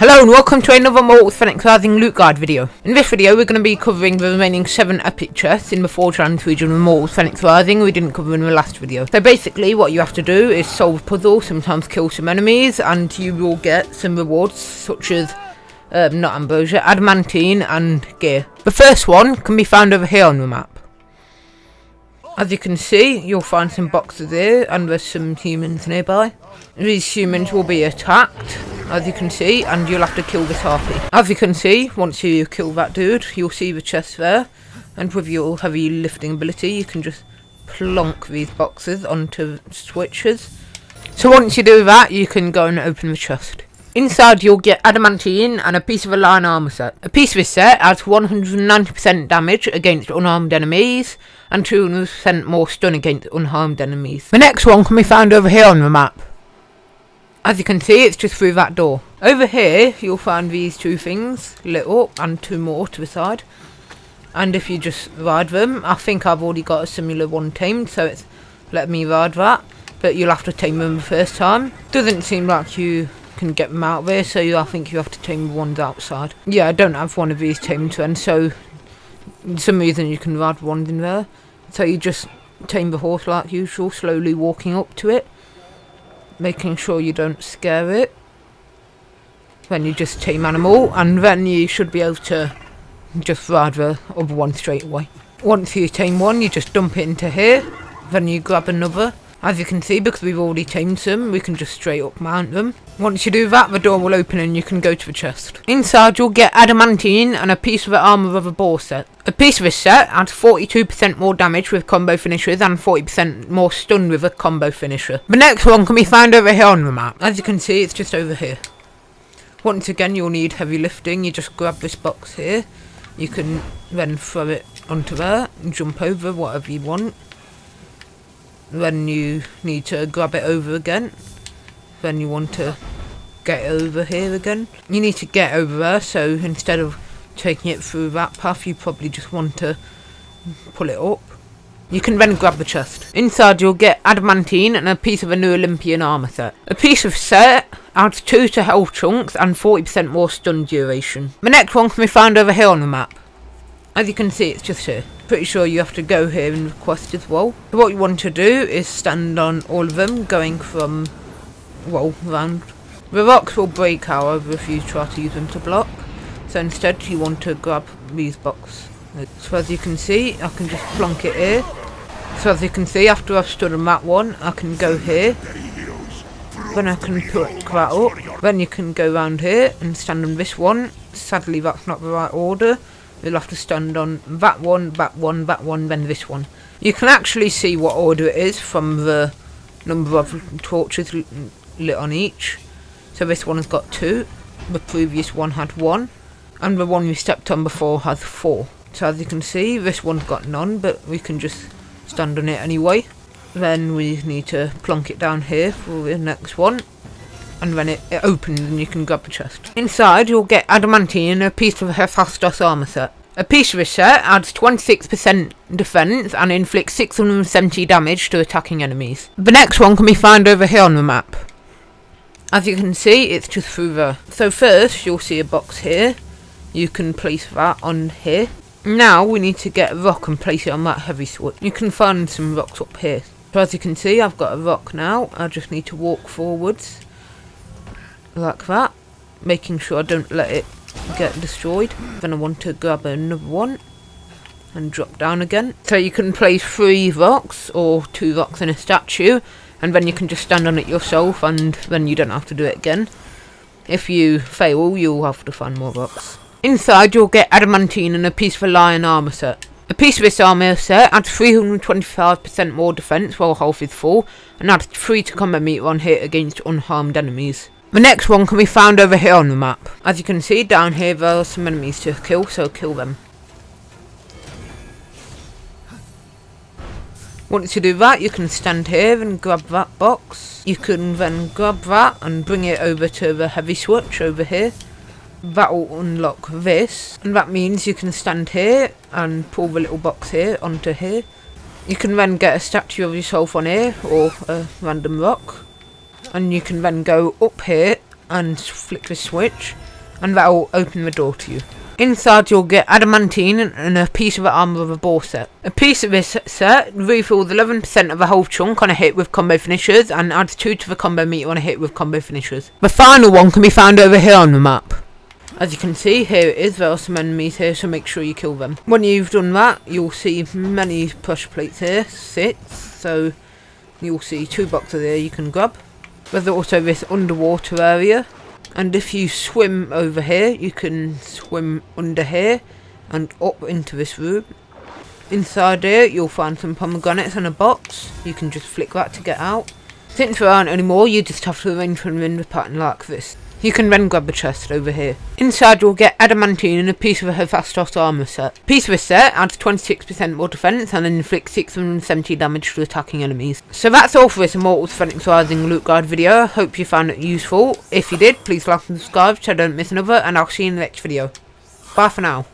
Hello and welcome to another Immortals Fenyx Rising loot guide video. In this video we're going to be covering the remaining 7 epic chests in the Forgelands region of Immortals Fenyx Rising we didn't cover in the last video. So basically what you have to do is solve puzzles, sometimes kill some enemies, and you will get some rewards such as not ambrosia, adamantine and gear. The first one can be found over here on the map. As you can see, you'll find some boxes here and there's some humans nearby. These humans will be attacked, as you can see, and you'll have to kill this harpy. As you can see, once you kill that dude, you'll see the chest there, and with your heavy lifting ability you can just plonk these boxes onto switches. So once you do that, you can go and open the chest. Inside you'll get adamantine and a piece of a line armor set. A piece of this set adds 190% damage against unarmed enemies and 200% more stun against unharmed enemies. The next one can be found over here on the map. As you can see, it's just through that door. Over here, you'll find these two things lit up and two more to the side. And if you just ride them, I think I've already got a similar one tamed, so it's let me ride that. But you'll have to tame them the first time. Doesn't seem like you can get them out there, so I think you have to tame the ones outside. Yeah, I don't have one of these tamed then, so for some reason you can ride one in there. So you just tame the horse like usual, slowly walking up to it, making sure you don't scare it. Then you just tame animal, and then you should be able to just ride the other one straight away. Once you tame one, you just dump it into here, then you grab another. As you can see, because we've already tamed them, we can just straight up mount them. Once you do that, the door will open and you can go to the chest. Inside you'll get adamantine and a piece of the armour of a boar set. A piece of this set adds 42% more damage with combo finishers and 40% more stun with a combo finisher. The next one can be found over here on the map. As you can see, it's just over here. Once again, you'll need heavy lifting. You just grab this box here. You can then throw it onto there and jump over, whatever you want. Then you need to grab it over again. Then you want to get over here again. You need to get over there, so instead of taking it through that path, you probably just want to pull it up. You can then grab the chest. Inside you'll get adamantine and a piece of a new Olympian armour set. A piece of set adds 2 to health chunks and 40% more stun duration. The next one can be found over here on the map. As you can see, it's just here. Pretty sure you have to go here and request as well. So what you want to do is stand on all of them, going from, well, round. The rocks will break, however, if you try to use them to block. So instead you want to grab these boxes. So as you can see, I can just plonk it here. So as you can see, after I've stood on that one, I can go here. Then I can pick that up. Then you can go round here and stand on this one. Sadly, that's not the right order. You'll have to stand on that one, that one, that one, then this one. You can actually see what order it is from the number of torches lit on each. So this one has got 2, the previous one had 1, and the one you stepped on before has 4. So as you can see, this one's got none, but we can just stand on it anyway. Then we need to plonk it down here for the next one. And then it opens and you can grab the chest. Inside you'll get adamantine and a piece of Hephaestus armor set. A piece of this set adds 26% defense and inflicts 670 damage to attacking enemies. The next one can be found over here on the map. As you can see, it's just through there. So first you'll see a box here. You can place that on here. Now we need to get a rock and place it on that heavy switch. You can find some rocks up here. So as you can see, I've got a rock now. I just need to walk forwards, like that, making sure I don't let it get destroyed. Then I want to grab another one and drop down again. So you can place 3 rocks or 2 rocks in a statue, and then you can just stand on it yourself, and then you don't have to do it again. If you fail, you'll have to find more rocks. Inside you'll get adamantine and a piece of a lion armor set. A piece of this armor set adds 325% more defense while health is full, and adds 3 to combat meter on hit against unharmed enemies. The next one can be found over here on the map. As you can see, down here there are some enemies to kill, so kill them. Once you do that, you can stand here and grab that box. You can then grab that and bring it over to the heavy switch over here. That will unlock this, and that means you can stand here and pull the little box here onto here. You can then get a statue of yourself on here, or a random rock. And you can then go up here and flick the switch and that will open the door to you. Inside you'll get adamantine and a piece of the armour of a boar set. A piece of this set refills 11% of the whole chunk on a hit with combo finishers and adds 2 to the combo meter on a hit with combo finishers. The final one can be found over here on the map. As you can see, here it is, there are some enemies here, so make sure you kill them. When you've done that, you'll see many pressure plates here, 6, so you'll see 2 boxes there you can grab. There's also this underwater area, and if you swim over here, you can swim under here and up into this room. Inside here, you'll find some pomegranates and a box. You can just flick that to get out. Since there aren't any more, you just have to arrange them in the pattern like this. You can then grab the chest over here. Inside you'll get adamantine and a piece of a Hephaestus armor set. A piece of this set adds 26% more defense and inflicts 670 damage to attacking enemies. So that's all for this Immortals Fenyx Rising loot guide video. Hope you found it useful. If you did, please like and subscribe so I don't miss another, and I'll see you in the next video. Bye for now.